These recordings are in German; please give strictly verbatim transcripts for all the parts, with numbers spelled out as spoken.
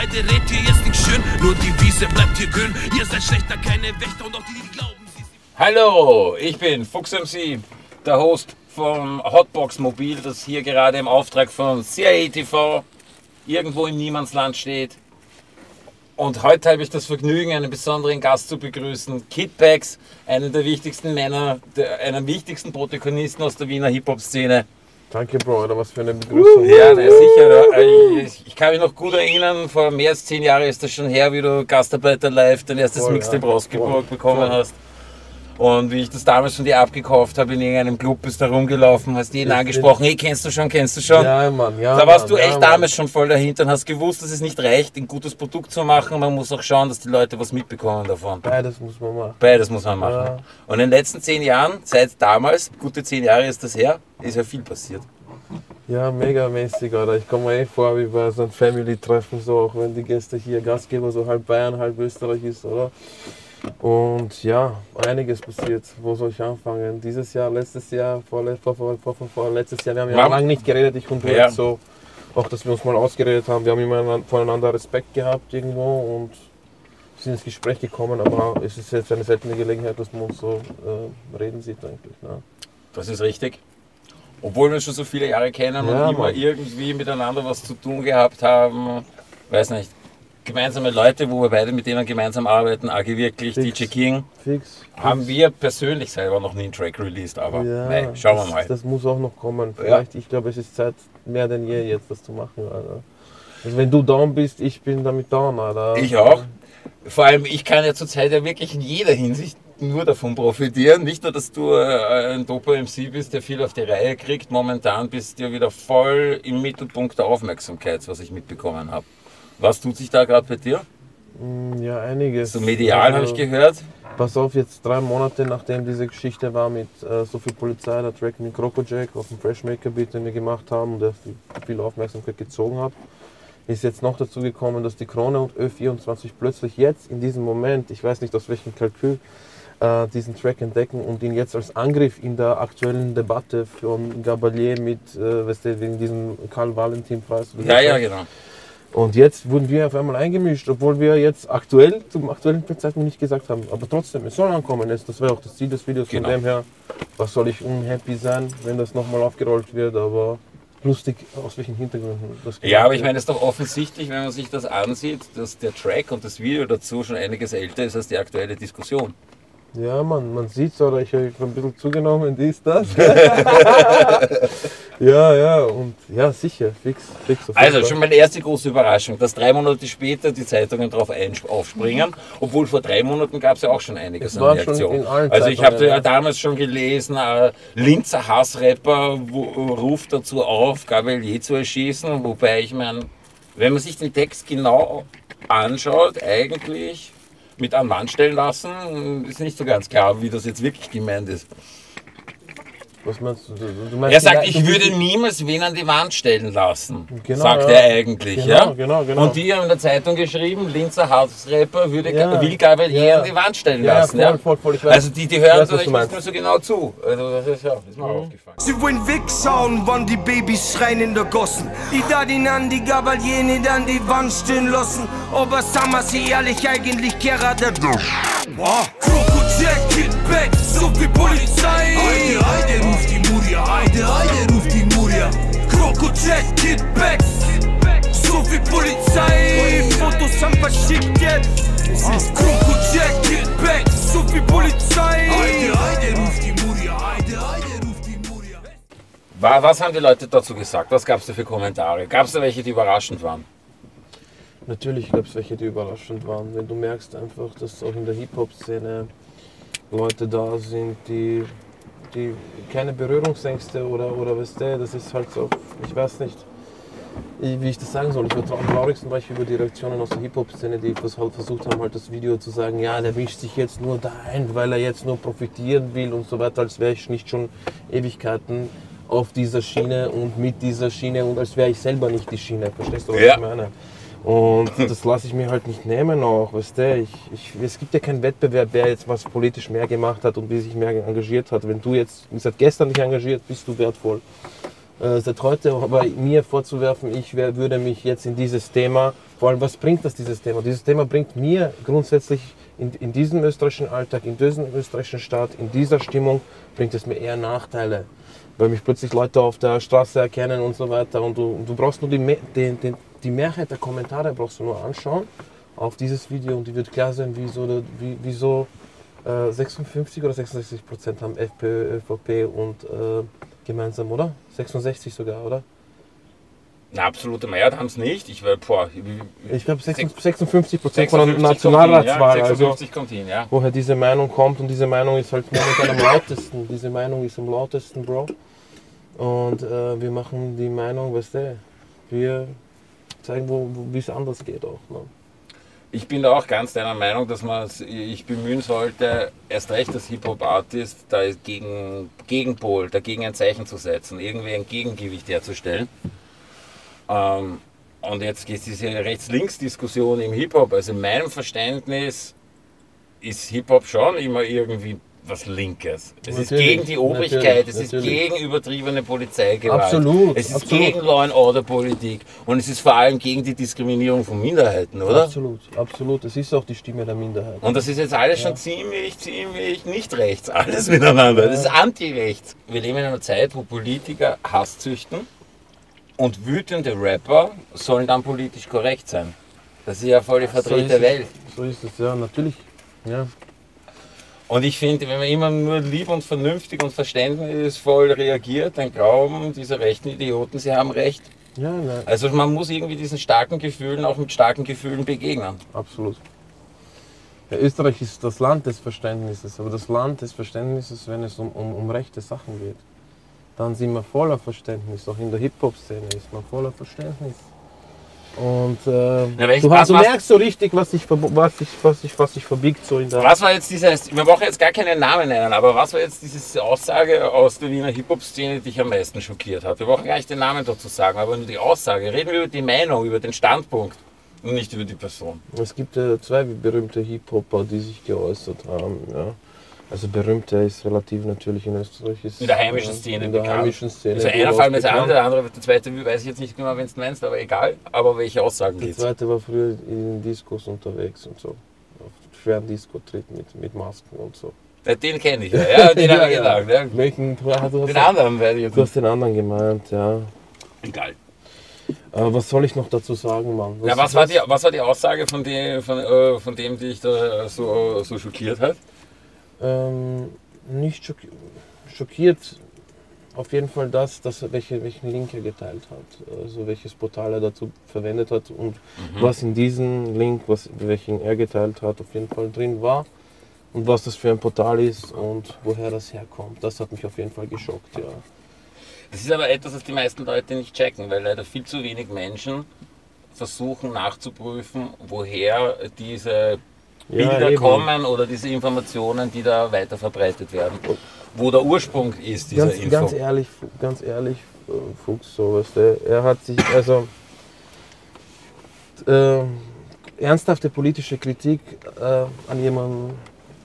Heide redet hier jetzt nicht schön, nur die Wiese bleibt hier grün. Ihr seid schlechter, keine Wächter und auch die, die glauben, sie sind... Hallo, ich bin FuchsMC, der Host vom Hotbox Mobil, das hier gerade im Auftrag von C I A T V irgendwo im Niemandsland steht. Und heute habe ich das Vergnügen, einen besonderen Gast zu begrüßen, Kid Pex, einen der wichtigsten Männer, der, einer der wichtigsten Protagonisten aus der Wiener Hip-Hop-Szene. Danke, Bro, oder was für eine Begrüßung. Ja, na, sicher. Ich, ich kann mich noch gut erinnern, vor mehr als zehn Jahren ist das schon her, wie du Gastarbeiter live dein erstes oh, Mixtape ja. rausgebracht bekommen voll. hast. Und wie ich das damals von dir abgekauft habe, in irgendeinem Club bist da rumgelaufen, hast jeden ich angesprochen, hey, kennst du schon, kennst du schon? Ja, Mann, ja. Da warst Mann, du echt ja, damals Mann. schon voll dahinter und hast gewusst, dass es nicht reicht, ein gutes Produkt zu machen. Man muss auch schauen, dass die Leute was mitbekommen davon. Beides muss man machen. Beides muss man machen. Ja. Und in den letzten zehn Jahren, seit damals, gute zehn Jahre ist das her, ist ja viel passiert. Ja, mega mäßig, oder? Ich komme mir eh vor wie bei so einem Family-Treffen, so, auch wenn die Gäste hier Gastgeber so halb Bayern, halb Österreich ist, oder? Und ja, einiges passiert. Wo soll ich anfangen? Dieses Jahr, letztes Jahr, vor, vor, vor, vor, vor letztes Jahr. Wir haben ja lange nicht geredet, ich und du ja. so. Auch, dass wir uns mal ausgeredet haben. Wir haben immer voneinander Respekt gehabt irgendwo und sind ins Gespräch gekommen. Aber es ist jetzt eine seltene Gelegenheit, dass man uns so äh, reden sieht eigentlich. Ne? Das ist richtig. Obwohl wir uns schon so viele Jahre kennen ja, und immer Mann. irgendwie miteinander was zu tun gehabt haben. Weiß nicht. Gemeinsame Leute, wo wir beide mit denen gemeinsam arbeiten, A.geh Wirklich, fix, D J King, fix, fix. haben wir persönlich selber noch nie einen Track released, aber ja, nein, schauen das, wir mal. Das muss auch noch kommen. Vielleicht, ja. Ich glaube, es ist Zeit mehr denn je jetzt, das zu machen. Alter. Also wenn du down bist, ich bin damit down. Alter. Ich auch. Vor allem, ich kann ja zurzeit ja wirklich in jeder Hinsicht nur davon profitieren. Nicht nur, dass du äh, ein Doppel-M C bist, der viel auf die Reihe kriegt. Momentan bist du ja wieder voll im Mittelpunkt der Aufmerksamkeit, was ich mitbekommen habe. Was tut sich da gerade bei dir? Ja, einiges. So medial also, habe ich gehört. Pass auf, jetzt drei Monate nachdem diese Geschichte war mit äh, so viel Polizei, der Track mit Krokojack auf dem Freshmaker-Beat, den wir gemacht haben und der viel Aufmerksamkeit gezogen hat, ist jetzt noch dazu gekommen, dass die Krone und Ö vierundzwanzig plötzlich jetzt in diesem Moment, ich weiß nicht aus welchem Kalkül, äh, diesen Track entdecken und ihn jetzt als Angriff in der aktuellen Debatte von Gabalier mit, äh, weißt du, wegen diesem Karl-Valentin-Preis. Ja, ja, genau. Und jetzt wurden wir auf einmal eingemischt, obwohl wir jetzt aktuell, zum aktuellen Zeitpunkt nicht gesagt haben. Aber trotzdem, es soll ankommen. Das wäre auch das Ziel des Videos. Genau. Von dem her, was soll ich unhappy sein, wenn das nochmal aufgerollt wird, aber lustig, aus welchen Hintergründen das geht. Ja, aber ich meine, es ist doch offensichtlich, wenn man sich das ansieht, dass der Track und das Video dazu schon einiges älter ist als die aktuelle Diskussion. Ja, man, man sieht es, oder ich habe ein bisschen zugenommen, dies, das. ja, ja, und ja, sicher, fix. fix also, schon meine erste große Überraschung, dass drei Monate später die Zeitungen darauf aufspringen, obwohl vor drei Monaten gab es ja auch schon einiges an Reaktionen. Also, ich habe ja damals schon gelesen, äh, Linzer Hassrapper ruft dazu auf, Gabalier zu erschießen, wobei ich meine, wenn man sich den Text genau anschaut, eigentlich mit an Mann stellen lassen, ist nicht so ganz klar, wie das jetzt wirklich gemeint ist. Was meinst du? Du meinst er sagt, die, ich würde niemals wen an die Wand stellen lassen, genau, sagt ja. er eigentlich. Genau, ja? genau, genau. Und die haben in der Zeitung geschrieben, Linzer Hausrapper würde ja. will Gabalier ja. an die Wand stellen ja, lassen. Ja, voll, voll, voll, ich weiß, also die, die hören vielleicht nicht nur so genau zu. Also das ist, ja, das ist mir mhm. auch aufgefallen. Sie wollen wegsauen, wann die Babys schreien in der Gossen. Die da den an die Gabalier nicht an die Wand stehen lassen. Aber sagen wir sie ehrlich, eigentlich gerade durch. Wow. Krokojack, Kid Pex, so viel Polizei. Heide, Heide, ruft die Muria. Heide, Heide, ruft die Muria. Krokojack, Kid Pex, so viel Polizei. Eure Fotos haben verschickt jetzt. Krokojack, Kid Pex, so viel Polizei. Heide, Heide, ruft die Muria. Heide, Heide, ruft die Muria. Was haben die Leute dazu gesagt? Was gab es da für Kommentare? Gab es da welche, die überraschend waren? Natürlich gab es welche, die überraschend waren. Wenn du merkst einfach, dass auch in der Hip-Hop-Szene Leute da sind, die, die keine Berührungsängste oder, oder weißt du, das ist halt so, ich weiß nicht, wie ich das sagen soll. Ich war am traurigsten war ich über die Reaktionen aus der Hip-Hop-Szene, die halt versucht haben, halt das Video zu sagen, ja, der mischt sich jetzt nur da ein, weil er jetzt nur profitieren will und so weiter, als wäre ich nicht schon Ewigkeiten auf dieser Schiene und mit dieser Schiene und als wäre ich selber nicht die Schiene. Verstehst du, was ja. ich meine? Und das lasse ich mir halt nicht nehmen auch, weißt du, ich, ich, es gibt ja keinen Wettbewerb, wer jetzt was politisch mehr gemacht hat und wie sich mehr engagiert hat. Wenn du jetzt seit gestern dich engagiert, bist du wertvoll. Äh, seit heute, aber mir vorzuwerfen, ich wär, würde mich jetzt in dieses Thema Vor allem, was bringt das, dieses Thema? Dieses Thema bringt mir grundsätzlich in, in diesem österreichischen Alltag, in diesem österreichischen Staat, in dieser Stimmung, bringt es mir eher Nachteile. Weil mich plötzlich Leute auf der Straße erkennen und so weiter. Und du, und du brauchst nur die, die, die, die Mehrheit der Kommentare brauchst du nur anschauen auf dieses Video und die wird klar sein, wieso, wie, wieso äh, sechsundfünfzig oder sechsundsechzig Prozent haben FPÖ, ÖVP und äh, gemeinsam, oder? sechsundsechzig sogar, oder? Eine absolute Mehrheit haben es nicht. Ich, ich, ich glaube sechsundfünfzig Prozent von der Nationalratswahl. Ja, sechsundfünfzig also, kommt hin, ja. Woher diese Meinung kommt und diese Meinung ist halt momentan am lautesten. Diese Meinung ist am lautesten, Bro. Und äh, wir machen die Meinung, weißt du, wir zeigen, wo, wo, wie es anders geht auch. Ne? Ich bin da auch ganz deiner Meinung, dass man sich bemühen sollte, erst recht als Hip-Hop-Artist, da gegen Gegenpol, dagegen ein Zeichen zu setzen, irgendwie ein Gegengewicht herzustellen. Ähm, und jetzt geht diese Rechts-Links-Diskussion im Hip-Hop. Also in meinem Verständnis ist Hip-Hop schon immer irgendwie was Linkes. Es natürlich, ist gegen die Obrigkeit, es natürlich. ist gegen übertriebene Polizeigewalt. Absolut. Es ist absolut. gegen Law-and-Order-Politik und es ist vor allem gegen die Diskriminierung von Minderheiten, oder? Absolut, absolut. Es ist auch die Stimme der Minderheit. Und das ist jetzt alles ja. schon ziemlich, ziemlich nicht rechts, alles miteinander. Ja. Das ist anti-rechts. Wir leben in einer Zeit, wo Politiker Hass züchten. Und wütende Rapper sollen dann politisch korrekt sein. Das ist ja voll die verdrehte so Welt. So ist es, ja, natürlich. Ja. Und ich finde, wenn man immer nur lieb und vernünftig und verständnisvoll reagiert, dann glauben diese rechten Idioten, sie haben recht. Ja, nein. Also man muss irgendwie diesen starken Gefühlen auch mit starken Gefühlen begegnen. Absolut. Ja, Österreich ist das Land des Verständnisses, aber das Land des Verständnisses, wenn es um, um, um rechte Sachen geht. Dann sind wir voller Verständnis, auch in der Hip-Hop-Szene ist man voller Verständnis. Und äh, Na, du, hast, du merkst so richtig, was sich was ich, was ich, was ich verbiegt. So in der was war jetzt dieses, wir brauchen jetzt gar keinen Namen nennen, aber was war jetzt diese Aussage aus der Wiener Hip-Hop-Szene, die dich am meisten schockiert hat? Wir brauchen gar nicht den Namen dazu sagen, aber nur die Aussage. Reden wir über die Meinung, über den Standpunkt und nicht über die Person. Es gibt äh, zwei berühmte Hip-Hopper, die sich geäußert haben. Ja. Also berühmter ist relativ natürlich in Österreich. Ist in der heimischen Szene. In der bekannt. heimischen Szene. Also einer Fall mit der anderen, der andere, der zweite weiß ich jetzt nicht genau, wenn du meinst, aber egal. Aber welche Aussagen geht's? Der zweite war früher in den Diskos unterwegs und so. Auf schweren Diskotritten mit, mit Masken und so. Ja, den kenne ich ja, ja den habe ich ja, gedacht. Ja. Welchen, du hast den anderen werde ich jetzt. Du hast den anderen gemeint, ja. Egal. Aber was soll ich noch dazu sagen, Mann? Was, ja, was, war, die, was war die Aussage von dem, von, äh, von dem die dich da so, so schockiert hat? Ähm, nicht schock schockiert, auf jeden Fall das, dass welche, welchen Link er geteilt hat, also welches Portal er dazu verwendet hat und mhm. was in diesem Link, was, welchen er geteilt hat, auf jeden Fall drin war und was das für ein Portal ist und woher das herkommt. Das hat mich auf jeden Fall geschockt, ja. Das ist aber etwas, was die meisten Leute nicht checken, weil leider viel zu wenig Menschen versuchen nachzuprüfen, woher diese Bilder ja, kommen oder diese Informationen, die da weiter verbreitet werden, wo der Ursprung ist dieser ganz, Info. Ganz ehrlich, ganz ehrlich, Fuchs, so weißt du, er hat sich, also äh, ernsthafte politische Kritik äh, an jemanden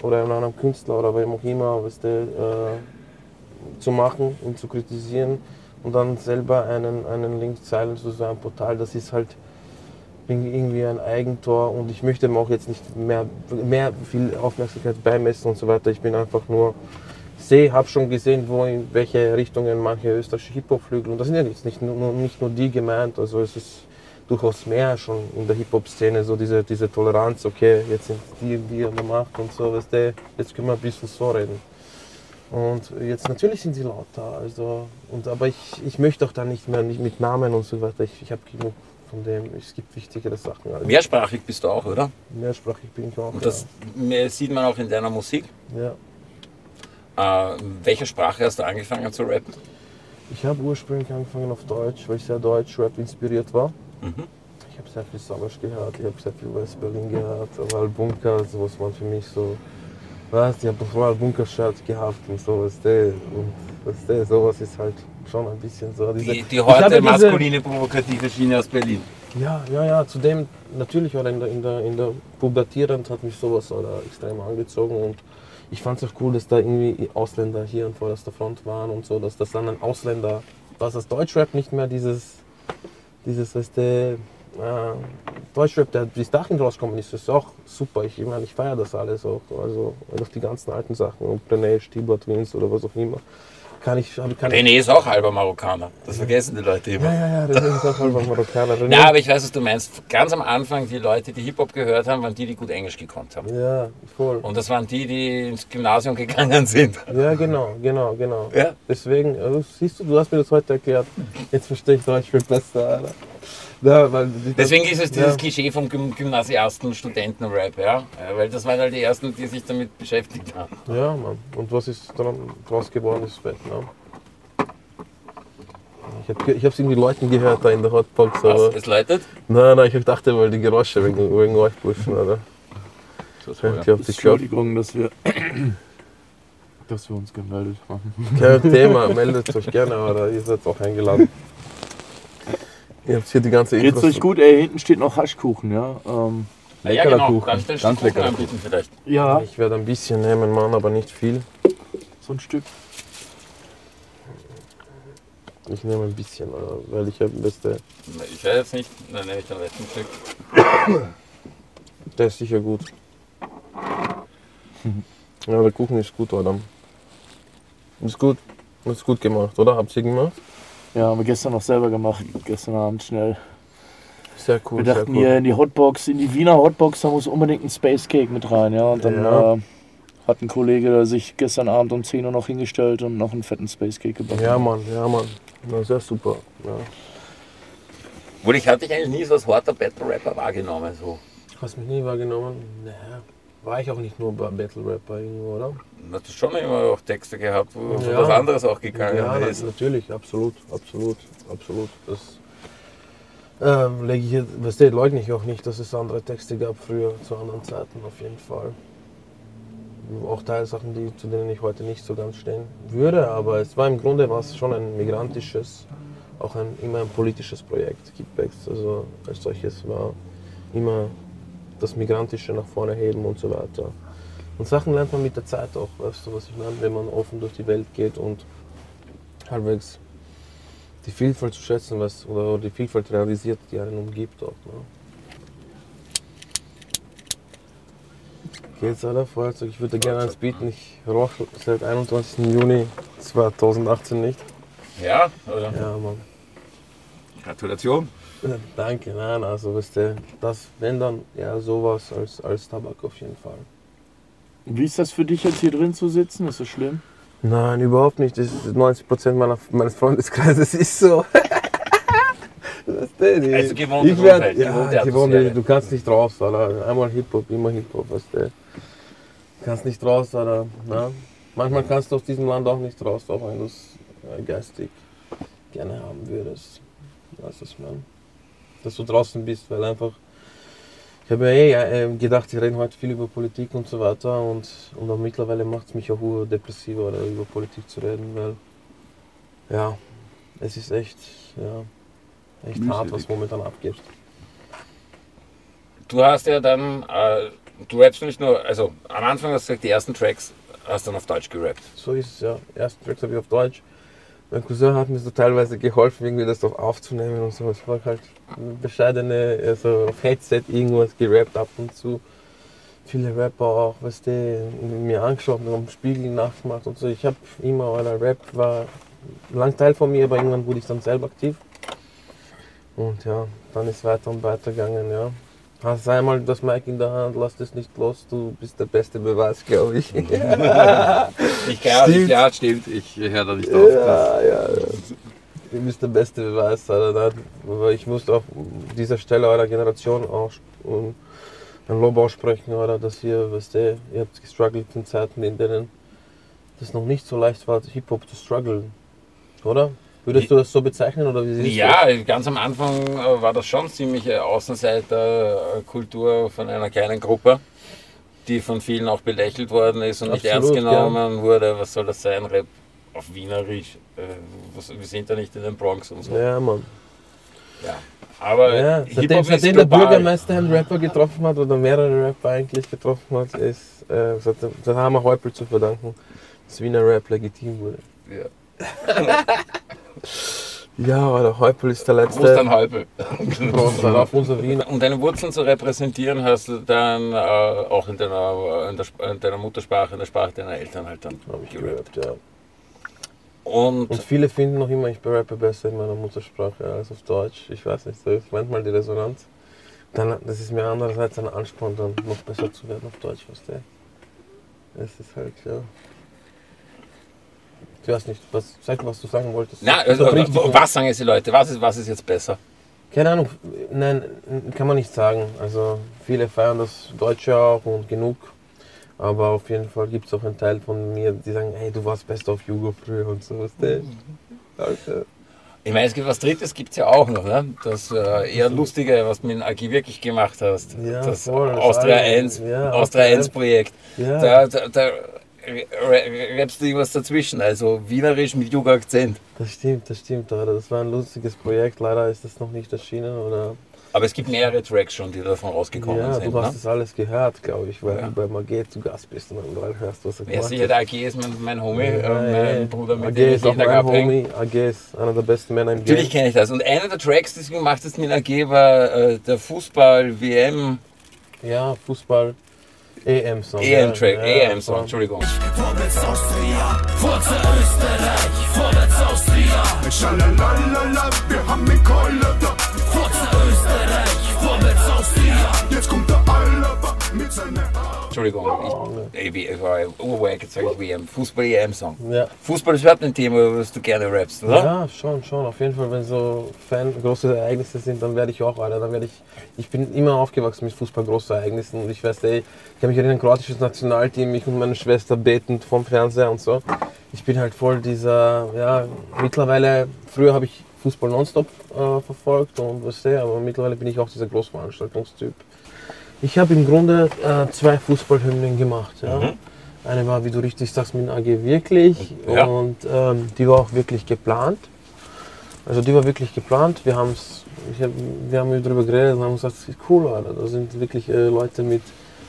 oder an einem Künstler oder wem auch immer, weißt du, äh, zu machen und zu kritisieren und dann selber einen, einen Link zeilen zu so einem Portal, das ist halt irgendwie ein Eigentor und ich möchte mir auch jetzt nicht mehr, mehr viel Aufmerksamkeit beimessen und so weiter. Ich bin einfach nur, sehe, habe schon gesehen, wo in welche Richtungen manche österreichische Hip-Hop-Flügel, und das sind ja jetzt nicht nur, nicht nur die gemeint, also es ist durchaus mehr schon in der Hip-Hop-Szene, so diese, diese Toleranz, okay, jetzt sind die und die an der Macht und so, weißt du, jetzt können wir ein bisschen so reden. Und jetzt natürlich sind sie lauter, also, und, aber ich, ich möchte auch da nicht mehr nicht mit Namen und so weiter, ich, ich habe genug. Von dem, es gibt wichtigere Sachen. Also mehrsprachig bist du auch, oder? Mehrsprachig bin ich auch, und das ja. sieht man auch in deiner Musik. Ja. Äh, welche Sprache hast du angefangen zu rappen? Ich habe ursprünglich angefangen auf Deutsch, weil ich sehr Deutsch-Rap inspiriert war. Mhm. Ich habe sehr viel Sommers gehört, ich habe sehr viel West-Berlin gehört, aber Bunker, so was man für mich so... Weißt, ich habe vorher Bunker-Shirt gehabt und so, weißt du, und weißt du, sowas ist halt... Schon ein bisschen so. Diese, die, die heute maskuline, provokative Schiene aus Berlin. Ja, ja, ja. Zudem, natürlich, oder in der, in der, in der Pubertierend hat mich sowas oder extrem angezogen. Und ich fand es auch cool, dass da irgendwie Ausländer hier an vorderster Front waren und so, dass das dann ein Ausländer, dass das Deutschrap nicht mehr dieses, dieses, weißt du, Deutschrap, der bis dahin rausgekommen ist, ist auch super. Ich meine, ich feiere das alles auch. Also durch die ganzen alten Sachen, ob Rene, Stieber Twins oder was auch immer. Kann ich, kann Rene ich ist auch halber Marokkaner. Das vergessen die Leute immer. Ja, ja, ja, Rene ist auch halber Marokkaner. Rene. Ja, aber ich weiß, was du meinst. Ganz am Anfang, die Leute, die Hip-Hop gehört haben, waren die, die gut Englisch gekonnt haben. Ja, voll. Und das waren die, die ins Gymnasium gegangen sind. Ja, genau, genau, genau. Ja. Deswegen, also, siehst du, du hast mir das heute erklärt. Jetzt verstehe ich Deutsch viel besser, Alter. Ja, weil deswegen ist es dieses ja. Klischee vom Gymnasiasten Studentenrap, ja? Weil das waren halt die ersten, die sich damit beschäftigt haben. Ja, Mann. Und was ist dann draus geworden, ist Vietnam. Ich habe ich es irgendwie Leuten gehört da in der Hotbox. Was? Es läutet? Nein, nein, ich dachte, weil die Geräusche wegen, wegen euch prüfen, oder? Das war ja. Ich glaub, Entschuldigung, dass wir, dass wir uns gemeldet haben. Kein Thema, meldet euch gerne, oder ihr seid auch eingeladen. Ihr habt hier die ganze Infos. Geht's euch gut, ey, hinten steht noch Haschkuchen, ja. Ähm, ja, leckerer ja, genau. Kuchen. Dann stellst du ganz leckerer Kuchen anbieten vielleicht. Ja. Ich werde ein bisschen nehmen, Mann, aber nicht viel. So ein Stück. Ich nehme ein bisschen, oder? Weil ich habe das beste. Ich werde jetzt nicht, dann nehme ich den letzten Stück. Der ist sicher gut. Ja, der Kuchen ist gut, oder? Ist gut. Ist gut gemacht, oder? Habt ihr gemacht? Ja, haben wir gestern noch selber gemacht, gestern Abend schnell. Sehr cool. Wir dachten hier cool. in die Hotbox, in die Wiener Hotbox, da muss unbedingt ein Space Cake mit rein, ja. Und dann ja. Äh, hat ein Kollege da sich gestern Abend um zehn Uhr noch hingestellt und noch einen fetten Space Cake gebacken. Ja, Mann, ja, Mann. Na, sehr super. Ja. Wohl, ich hatte dich eigentlich nie so als harter Battle Rapper wahrgenommen. So. Hast mich nie wahrgenommen? Naja. War ich auch nicht nur bei Battle Rapper irgendwo, oder? Du hast schon immer auch Texte gehabt, wo ja. was anderes auch gegangen ja, ist. Ja, natürlich, absolut, absolut, absolut. Das ähm, lege ich jetzt, weißt du, leugne ich auch nicht, dass es andere Texte gab früher, zu anderen Zeiten auf jeden Fall. Auch Teilsachen, die, zu denen ich heute nicht so ganz stehen würde, aber es war im Grunde war es schon ein migrantisches, auch ein, immer ein politisches Projekt, Kid Pex, also als solches war immer das Migrantische nach vorne heben und so weiter. Und Sachen lernt man mit der Zeit auch, weißt du, was ich meine, wenn man offen durch die Welt geht und halbwegs die Vielfalt zu schätzen weiß oder die Vielfalt realisiert, die einen umgibt auch. Ne? Geht's, Alter, Feuerzeug? Ich würde gerne eins bieten. Ich roch seit einundzwanzigsten Juni zweitausendachtzehn nicht. Ja, oder? Ja, Mann. Gratulation. Danke, nein, also weißt du, das, wenn dann, ja, sowas als, als Tabak auf jeden Fall. Wie ist das für dich jetzt hier drin zu sitzen? Ist das schlimm? Nein, überhaupt nicht. Das ist neunzig Prozent meiner, meines Freundeskreises ist so. Das ist der, die, also gewohnte ich werd, Umwelt, ja, gewohnte gewohnte, du kannst nicht raus, Alter. Einmal Hip-Hop, immer Hip-Hop, weißt du. Du kannst nicht raus, Alter. Na? Manchmal kannst du aus diesem Land auch nicht raus, auch wenn du es äh, geistig gerne haben würdest. Weißt du, was ich meine? Dass du draußen bist, weil einfach, ich habe ja eh gedacht, ich rede heute viel über Politik und so weiter und, und auch mittlerweile macht es mich auch depressiver, oder, über Politik zu reden, weil, ja, es ist echt, ja, echt hart, was momentan abgeht. Du hast ja dann, äh, du rappst nicht nur, also am Anfang hast du gesagt, die ersten Tracks hast du dann auf Deutsch gerappt. So ist es, ja, die ersten Tracks habe ich auf Deutsch. Mein Cousin hat mir so teilweise geholfen, irgendwie das doch aufzunehmen und so. Ich war halt bescheidene, also auf Headset irgendwas gerappt ab und zu. Viele Rapper auch, weißt du, mir angeschaut, mir am Spiegel nachgemacht und so. Ich hab immer, oder Rap war lang Teil von mir, aber irgendwann wurde ich dann selber aktiv. Und ja, dann ist weiter und weiter gegangen, ja. Hast einmal das Mic in der Hand, lass das nicht los, du bist der beste Beweis, glaube ich. Ich kann nicht, ja, stimmt, ich höre da nicht auf. Ja, ja, du bist der beste Beweis, Alter. Ich muss auf dieser Stelle eurer Generation auch ein Lob aussprechen, oder, dass ihr, weißt du, ihr habt gestruggelt in Zeiten, in denen das noch nicht so leicht war, Hip-Hop zu strugglen, oder? Würdest du das so bezeichnen, oder wie siehst ja, du? Ganz am Anfang war das schon ziemlich Außenseiterkultur von einer kleinen Gruppe, die von vielen auch belächelt worden ist und absolut, nicht ernst genommen gern. wurde. Was soll das sein, Rap auf Wienerisch? Wir sind ja nicht in den Bronx und so. Ja, Mann. Ja. Aber ja, seitdem, seitdem der Bürgermeister einen Rapper getroffen hat, oder mehrere Rapper eigentlich getroffen hat, ist, äh, seitdem, das haben wir Häupel zu verdanken, dass Wiener Rap legitim wurde. Ja. Ja, aber der Häupel ist der letzte. Du musst dann Häupel. Um deine Wurzeln zu repräsentieren, hast du dann äh, auch in deiner, in, der, in deiner Muttersprache, in der Sprache deiner Eltern halt dann hab ich gerappt, ja. Und, Und viele finden noch immer, ich rappe besser in meiner Muttersprache als auf Deutsch. Ich weiß nicht, da ist manchmal die Resonanz. Dann, das ist mir andererseits ein Ansporn, dann noch besser zu werden auf Deutsch, was der. Es ist halt, ja. Ich weiß nicht, was, sag mal, was du sagen wolltest. Na, also, was sagen jetzt die Leute? Was ist, was ist jetzt besser? Keine Ahnung, nein, kann man nicht sagen. Also viele feiern das Deutsche auch und genug. Aber auf jeden Fall gibt es auch einen Teil von mir, die sagen, hey, du warst best auf Jugo früher und so. Alter. Ich meine, es gibt was Drittes, gibt es ja auch noch, ne? Das äh, eher Lustige, was du mit dem A.geh Wirklich gemacht hast. Ja, das voll, Austria eins, ja, Austria eins Projekt. Ja. Da, da, da rappst du irgendwas dazwischen, also wienerisch mit Jugo-Akzent. Das stimmt, das stimmt, Alter. Das war ein lustiges Projekt, leider ist das noch nicht erschienen, oder? Aber es gibt mehrere Tracks schon, die davon rausgekommen ja, sind. Ja, du hast ne? das alles gehört, glaube ich, weil ja. du beim A.geh zu Gast bist und dann hörst du, was er ja, gemacht sicher, der A.geh ist mein, mein Homie, ja, äh, mein ja. Bruder, mit dem ich jeden Tag abhänge. A.geh ist einer der besten Männer im Game. Natürlich kenne ich das. Und einer der Tracks, die du gemacht hast mit A.geh, war äh, der Fußball-W M. Ja, Fußball. E M-Song. E M-Track, ja, E M-Song, ja, Entschuldigung. Vorwärts Austria, vorwärts Österreich, vorwärts Austria. Schalalala, wir haben den Keule da. Vorwärts Österreich, vorwärts Austria. Jetzt kommt der Alaba mit seiner. Entschuldigung, ich, ich war urwag, jetzt sage ich W M. Fußball-E M-Song. Ja. Fußball ist überhaupt ein Thema, über das du gerne rappst, oder? Ja, schon, schon. Auf jeden Fall, wenn so Fan große Ereignisse sind, dann werde ich auch, Alter. Dann werde ich, ich bin immer aufgewachsen mit Fußball-Großereignissen und ich weiß, ey, ich kann mich erinnern, kroatisches Nationalteam, ich und meine Schwester betend vom Fernseher und so. Ich bin halt voll dieser, ja, mittlerweile, früher habe ich Fußball nonstop äh, verfolgt und was sehr, aber mittlerweile bin ich auch dieser Großveranstaltungstyp. Ich habe im Grunde äh, zwei Fußballhymnen gemacht. Ja. Mhm. Eine war, wie du richtig sagst, mit A.geh Wirklich ja. und ähm, die war auch wirklich geplant. Also die war wirklich geplant. Wir, haben's, ich hab, wir haben darüber geredet und haben gesagt, das ist cool, Alter. Da sind wirklich äh, Leute mit,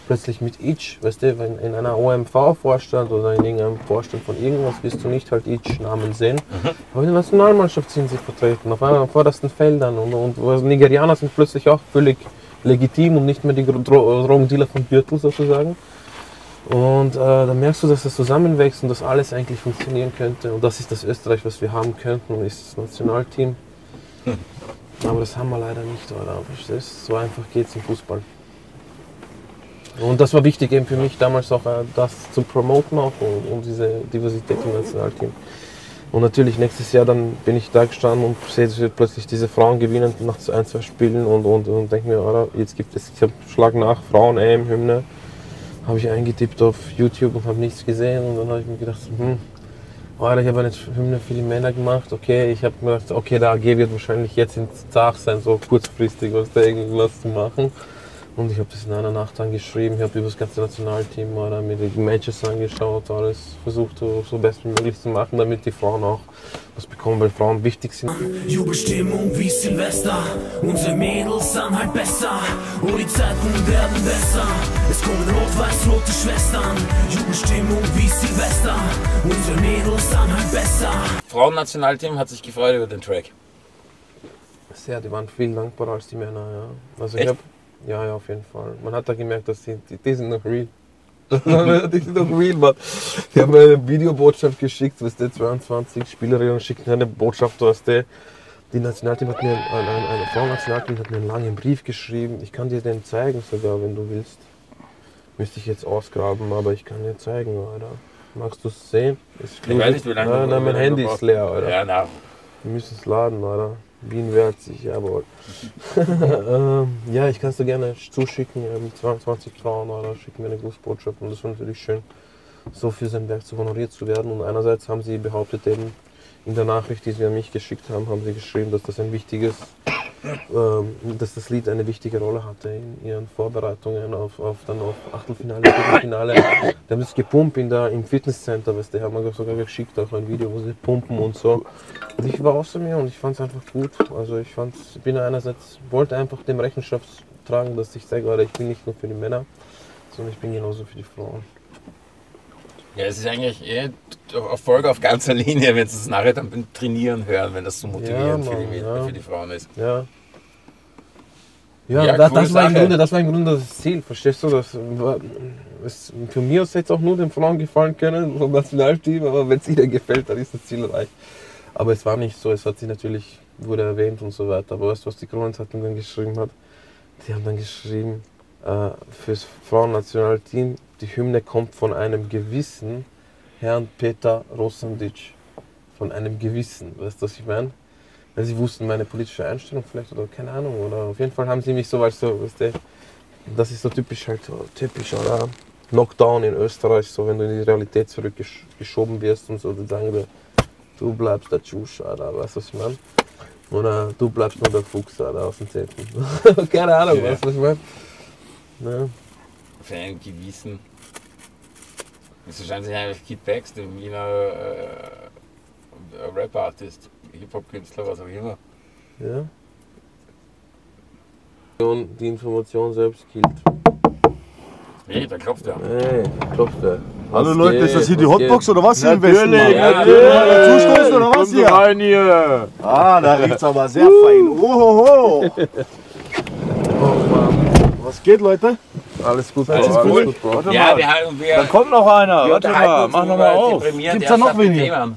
plötzlich mit Itch. Weißt du, wenn in einer O M V-Vorstand oder in irgendeinem Vorstand von irgendwas wirst du nicht halt Itch-Namen sehen. Mhm. Aber in der Nationalmannschaft sind sie vertreten, auf einmal an vordersten Feldern. Und, und, und Nigerianer sind plötzlich auch völlig legitim und nicht mehr die Drogendealer von Gürtel sozusagen. Und äh, dann merkst du, dass das zusammenwächst und dass alles eigentlich funktionieren könnte. Und das ist das Österreich, was wir haben könnten und ist das Nationalteam. Hm. Aber das haben wir leider nicht, oder? Verstehst? So einfach geht es im Fußball. Und das war wichtig eben für mich damals auch, äh, das zu promoten auch und, und diese Diversität im Nationalteam. Und natürlich nächstes Jahr dann bin ich da gestanden und sehe plötzlich diese Frauen gewinnen nach ein, zwei Spielen und, und, und denke mir, Alter, jetzt gibt es, ich habe Schlag nach Frauen-E M-Hymne, habe ich eingetippt auf YouTube und habe nichts gesehen und dann habe ich mir gedacht, hm, Alter, ich habe eine Hymne für die Männer gemacht, okay, ich habe mir gedacht, okay, der A.geh wird wahrscheinlich jetzt in Tag sein, so kurzfristig was da irgendwas zu machen. Und ich habe das in einer Nacht dann geschrieben, ich habe über das ganze Nationalteam oder mir die Matches angeschaut, alles versucht so best wie möglich zu machen, damit die Frauen auch was bekommen, weil Frauen wichtig sind. Jubelstimmung wie Silvester, unsere Mädels sind halt besser und die Zeiten werden besser. Es kommen rot-weiß-rote Schwestern, Jubelstimmung wie Silvester, unsere Mädels sind halt besser. Frauen-Nationalteam hat sich gefreut über den Track. Sehr, die waren viel dankbarer als die Männer, ja. Also ich hab Ja, ja, auf jeden Fall. Man hat da gemerkt, dass die, die, die sind noch real. die sind noch real, Mann. Die haben eine Videobotschaft geschickt, weißt du, zweiundzwanzig Spielerinnen schicken eine Botschaft, weißt du. Die Nationalteam hat mir, eine, eine, eine Frauennationalteam hat mir einen langen Brief geschrieben. Ich kann dir den zeigen sogar, wenn du willst. Müsste ich jetzt ausgraben, aber ich kann dir zeigen, Alter. Magst du es sehen? Ist ich weiß nicht, wie lange. Nein, nein, mein Handy ist leer, Alter. Ja, na. Wir müssen es laden, Alter. Wien wehrt sich, jawohl. ähm, ja, ich kann es dir gerne zuschicken. Ähm, zweiundzwanzig Frauen, oder schicken mir eine Grußbotschaft. Und das war natürlich schön, so für sein Werk so honoriert zu werden. Und einerseits haben sie behauptet, eben in der Nachricht, die sie an mich geschickt haben, haben sie geschrieben, dass das ein wichtiges, ähm, dass das Lied eine wichtige Rolle hatte in ihren Vorbereitungen auf, auf, dann auf Achtelfinale, Viertelfinale. Die haben das gepumpt in der, im Fitnesscenter, weißt du, haben wir sogar geschickt, auch ein Video, wo sie pumpen und so. Und ich war außer mir und ich fand es einfach gut. Also ich fand, ich bin einerseits, wollte einfach dem Rechenschaft tragen, dass ich sage, ich bin nicht nur für die Männer, sondern ich bin genauso für die Frauen. Ja, es ist eigentlich eh Erfolg auf ganzer Linie, wenn sie es nachher dann beim Trainieren hören, wenn das so motivierend ja, Mann, für, die, ja. für die Frauen ist. Ja, ja, ja das, das, war im Grunde, das war im Grunde das Ziel, verstehst du? Das war, es, für mich hätte es auch nur den Frauen gefallen können vom Nationalteam, aber wenn es ihnen gefällt, dann ist das Ziel erreicht. Aber es war nicht so, es hat sich natürlich, wurde erwähnt und so weiter, aber weißt du, was die Kronenzeitung dann geschrieben hat? Die haben dann geschrieben, äh, fürs Frauennationalteam, die Hymne kommt von einem gewissen Herrn Peter Rosandic. Von einem gewissen, weißt du, was ich meine? Weil sie wussten meine politische Einstellung vielleicht oder keine Ahnung, oder auf jeden Fall haben sie mich so, weil so, weißt du, das ist so typisch halt, so typisch, oder? Knockdown in Österreich, so wenn du in die Realität zurückgeschoben wirst und so, die sagen, du bleibst der Tschusch, oder? Weißt du, was ich meine? Oder du bleibst nur der Fuchs, oder? Aus dem Zehnten. keine Ahnung, ja. Weißt du, was ich meine? Ja. Für einen gewissen. Das scheint sich eigentlich Kid Pex, dem Wiener äh, Rap-Artist, Hip-Hop-Künstler, was auch immer. Ja. Und die Information selbst gilt. Hey, da klopft er. Hey, da klopft er. Hallo was Leute, geht, ist das hier die Hotbox geht? Oder was hier im Westen? Natürlich, natürlich. Ja, Zustoßen oder was hier? Rein hier. Ah, da riecht's aber sehr uh. fein. Ohoho. Oh Mann. Was geht, Leute? Alles gut, alles, alles gut. gut Bro. Ja, wir haben, wir da kommt noch einer. Warte mal, mach nochmal auf. Gibt's da noch weniger?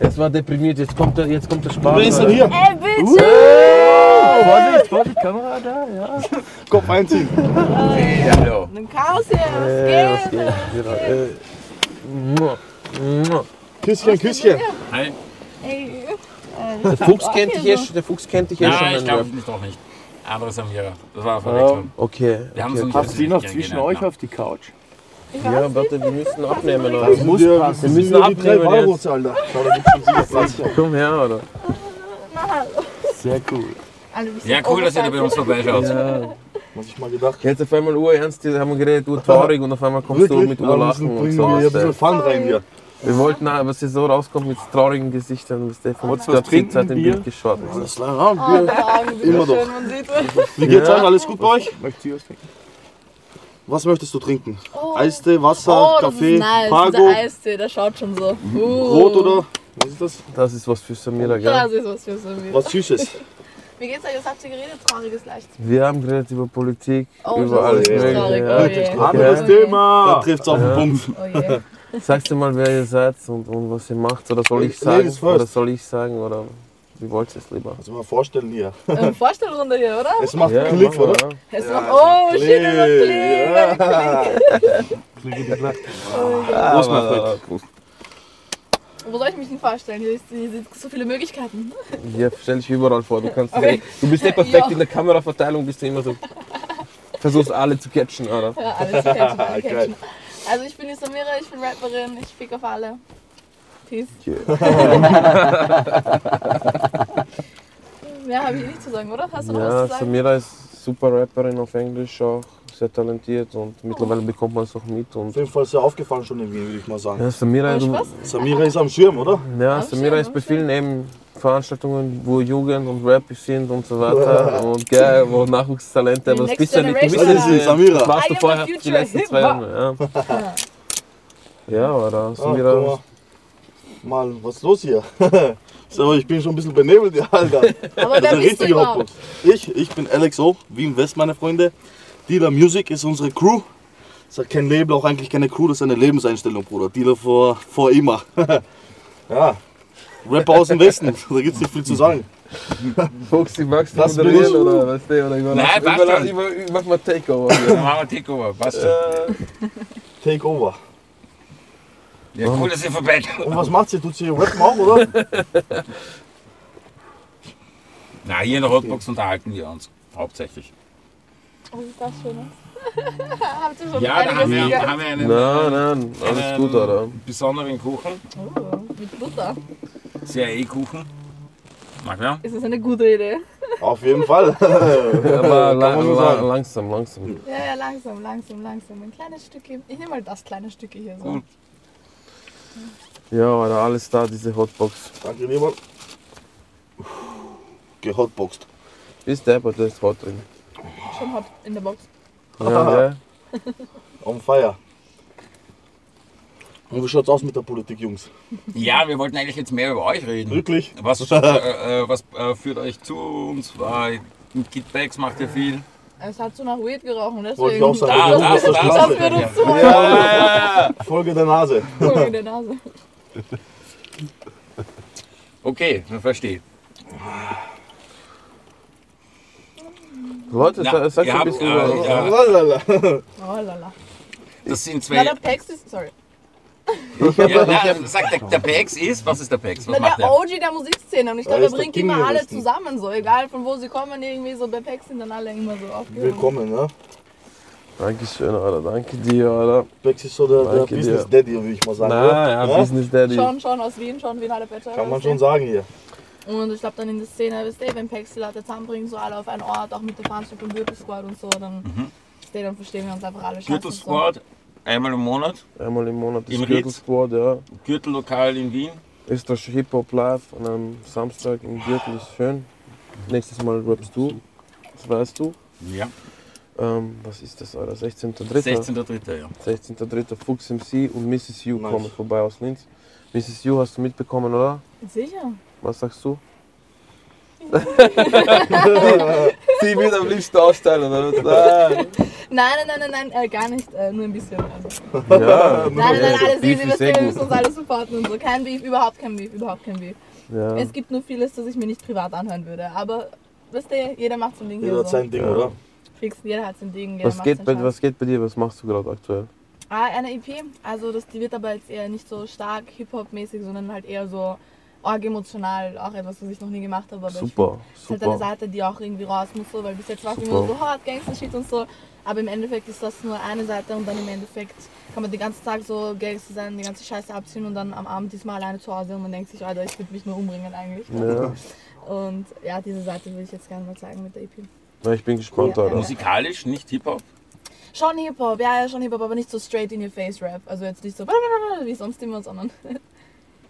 Jetzt war deprimiert, jetzt kommt der, jetzt kommt der Spaß. Wer ist denn hier? Ey, bitte! Uh, Vorsicht, war die Kamera da? Ja. Kopf einziehen. Hey, hallo. Ein Chaos hier, was geht? Was geht? Küsschen, Küsschen. Hi. Hey. Der Fuchs kennt dich hier schon. Der Fuchs kennt dich hier schon. Nein, ich glaube mich doch nicht. Andere Samira, das war eine Verwechslung. Ja, okay. Wir haben okay. So passt die noch zwischen gehen, euch na. Auf die Couch? Ja, warte, wir müssen abnehmen. Oder? Das muss wir, passen. Wir müssen wir abnehmen Euros, Alter. Komm her, oder? Sehr cool. Ja, cool, dass ihr bei uns vorbeischaut. Ja. Was ich mal gedacht habe. Jetzt auf einmal urernst, die haben geredet, urtraurig und auf einmal kommst wirklich? Du mit Urlachen und so. Wir ein bisschen Fun rein hier. Wir wollten aber, dass ihr so rauskommt mit traurigen Gesichtern, bis der von der Zeit hat den Bild geschaut. Das ist ein Raumbier. Immer doch. Wie geht's euch? Alles gut bei euch? Was möchtest du trinken? Oh. Eistee, Wasser, oh, Kaffee, nice. Pargo? Dieser Eistee, der schaut schon so. Uh. Rot oder? Was ist das? Das ist was für Samira, gell? Das ist was für Samira. Was Süßes. Wie geht's euch? Was habt ihr geredet? Trauriges Leicht. Wir haben geredet über Politik, oh, über alles Mögliche. Anderes Thema. Da trifft's auf den Punkt. Oh yeah. Sagst du mal, wer ihr seid und, und was ihr macht, oder soll ich sagen, oder soll ich sagen, oder wie wollt ihr es lieber? Also mal vorstellen hier. Ähm, Vorstellrunde hier, oder? Es macht ja, Klick, machen, oder? Es ja, macht, oh, Klick. Schön, es macht Klick. Ja. Klick. Prost, mein Freund. Prost. Wo soll ich mich denn vorstellen? Hier, ist, hier sind so viele Möglichkeiten. Ja, stell dich überall vor. Du, kannst okay. du bist ja perfekt jo. In der Kameraverteilung, bist du immer so, versuchst alle zu catchen, oder? Ja, alle zu catchen, alle catchen. Also ich bin die Samira, ich bin Rapperin, ich fick auf alle. Peace. Yeah. Mehr habe ich nicht zu sagen, oder? Hast du noch ja, was zu sagen? Samira ist super Rapperin auf Englisch auch, sehr talentiert und oh. mittlerweile bekommt man es auch mit. Und auf jeden Fall ist ja aufgefallen schon in Wien, würde ich mal sagen. Ja, Samira, du, Samira ist am Schirm, oder? Ja, am Samira Schirm, ist bei vielen eben Veranstaltungen, wo Jugend und Rap sind und so weiter und geil, wo Nachwuchstalente, aber das bist ja nicht, du bist ja nicht, warst du vorher die letzten zwei Jahre. Ja, ja oder? Samira. Oh, mal, was ist los hier? So, ich bin schon ein bisschen benebelt, ja, Alter. Aber das ist ein richtiger Hotbox. Ich, ich bin L X O, Wien West, meine Freunde. Dealer Music ist unsere Crew. Das ist kein Label, auch eigentlich keine Crew, das ist eine Lebenseinstellung, Bruder. Dealer vor, vor immer. Ja. Rapper aus dem Westen, da gibt's nicht viel zu sagen. Fuchsi, magst du moderieren oder was der oder über? Nein, passt schon. Mach mal Takeover. Mach mal Takeover, passt schon. Takeover. Ja, cool, dass ihr vorbeikommt. Und was macht sie? Tut sie hier Rappen auch, oder? Na, hier in der Hotbox unterhalten wir uns hauptsächlich. Was ist das für was? Habt ihr schon ja, da haben wir, haben wir einen, nein, nein, alles einen gut, oder? Besonderen Kuchen. Oh, mit Butter. C I A-Kuchen. Mag wer? Ist das eine gute Idee? Auf jeden Fall. Ja, aber lang, lang, langsam, langsam. Ja, ja, langsam, langsam, langsam. Ein kleines Stückchen. Ich nehme mal das kleine Stückchen hier. So. Gut. Ja, war alles da, diese Hotbox. Danke, lieber. Gehotboxt. Ist der, aber da ist Wort drin. Schon hot in der Box. Ja, ja. On fire. Und wie schaut's aus mit der Politik, Jungs? Ja, wir wollten eigentlich jetzt mehr über euch reden. Wirklich? Was, äh, was äh, führt euch zu uns? Äh, Kid Pex macht ja viel. Es hat so nach Weed gerochen, deswegen. Wollte ich auch sagen, das, das, das, das, das führt uns zu. Ja. Ja. Folge der Nase. Folge der Nase. Okay, ich verstehe. Leute, na, sag ein bisschen über... Äh, ja. Lalala. Lalala. Das sind zwei... Na, der Pex ist... Sorry. Ja, ja, na, sag, der, der Pex ist... Was ist der Pex? Was na, macht der, der O G der Musikszene. Und ich glaube, er bringt immer King alle Westen zusammen. So, egal von wo sie kommen, irgendwie so bei Pex sind dann alle immer so aufgehoben. Willkommen, ne? Dankeschön, Alter. Danke dir, Alter. Pex ist so der, der Business Daddy, würde ich mal sagen. Na, ja, ja, Business Daddy. Schon, schon aus Wien, schon Wien alle Better. Kann man schon sagen hier. Und ich glaube dann in der Szene, wisst ihr, wenn Pex die Leute zusammenbringen, so alle auf einen Ort, auch mit der Veranstaltung Gürtelsport und so, dann, mhm, die, dann verstehen wir uns einfach alle scheiße. Gürtelsport, so, einmal im Monat? Einmal im Monat ist Gürtelsport, ja. Gürtellokal in Wien? Ist das Hip-Hop live an einem Samstag im Gürtel, ist schön. Nächstes Mal rappst du, das weißt du. Ja. Ähm, was ist das, Alter? sechzehnter dritter sechzehnter dritter ja. sechzehnter dritter FuchsMC und Misses Yu nice kommen vorbei aus Linz. Misses Yu hast du mitbekommen, oder? Sicher. Was sagst du? Sie will am liebsten aussteigen, oder? Nein, nein, nein, nein, nein, äh, gar nicht, äh, nur ein bisschen. Also. Ja, nein, nein, nein, alles easy, wir müssen uns alle supporten und so. Kein Beef, überhaupt kein Beef, überhaupt kein Beef. Ja. Es gibt nur vieles, das ich mir nicht privat anhören würde, aber wisst ihr, jeder macht sein Ding. Jeder hier hat so sein Ding, ja, oder? Fix, jeder hat sein Ding. Was geht, bei, was geht bei dir, was machst du gerade aktuell? Ah, eine E P, also das, die wird aber jetzt eher nicht so stark Hip-Hop-mäßig, sondern halt eher so arg emotional, auch etwas, was ich noch nie gemacht habe. Aber super, ich find, super. Ist halt eine Seite, die auch irgendwie raus muss, so, weil bis jetzt war es immer so hart, Gangster-Shit und so. Aber im Endeffekt ist das nur eine Seite und dann im Endeffekt kann man den ganzen Tag so Gangster sein, die ganze Scheiße abziehen und dann am Abend diesmal alleine zu Hause und man denkt sich, Alter, ich würde mich nur umbringen eigentlich. Ja. Und ja, diese Seite will ich jetzt gerne mal zeigen mit der E P. Na, ich bin gespannt, ja, Alter. Musikalisch, nicht Hip-Hop? Schon Hip-Hop, ja, ja, schon Hip-Hop, aber nicht so straight in your face Rap. Also jetzt nicht so wie sonst immer, sondern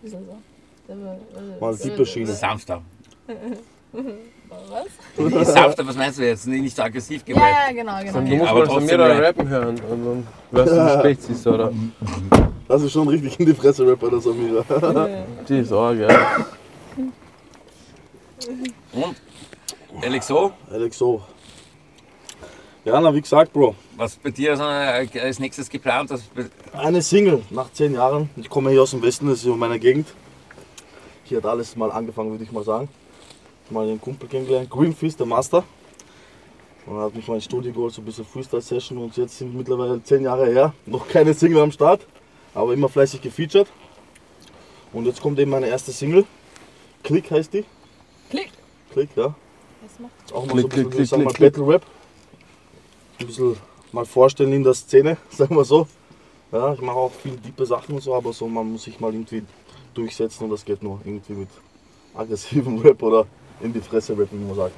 wie soll so. Mal Sieberschiene. Sanfter. Was? Sanfter, was meinst du jetzt? Nee, nicht so aggressiv gemeint. Ja, ja, genau, genau. Okay, du musst aber mal Samira rappen hören und dann wirst du ein Specht siehst, oder? Das ist schon richtig in die Fresse Rapper, das Samira. Die ist arg, ja. Und? L X O? L X O. Ja, na, wie gesagt, Bro. Was bei dir ist als nächstes geplant? Eine Single nach zehn Jahren. Ich komme hier aus dem Westen, das ist in meiner Gegend. Hier hat alles mal angefangen, würde ich mal sagen. Mal den Kumpel kennengelernt, Grimfist, der Master. Und dann hat mich mal ins Studio geholt, so ein bisschen Freestyle-Session. Und jetzt sind mittlerweile zehn Jahre her. Noch keine Single am Start, aber immer fleißig gefeatured. Und jetzt kommt eben meine erste Single. Klick heißt die. Klick? Klick, ja. Was macht das? Auch mal so ein bisschen, ich sag mal, Battle-Rap. Ein bisschen mal vorstellen in der Szene, sagen wir so. Ja, ich mache auch viele tiefe Sachen und so, aber so man muss sich mal irgendwie durchsetzen und das geht nur irgendwie mit aggressivem Rap oder in die Fresse Rap, wie man sagt.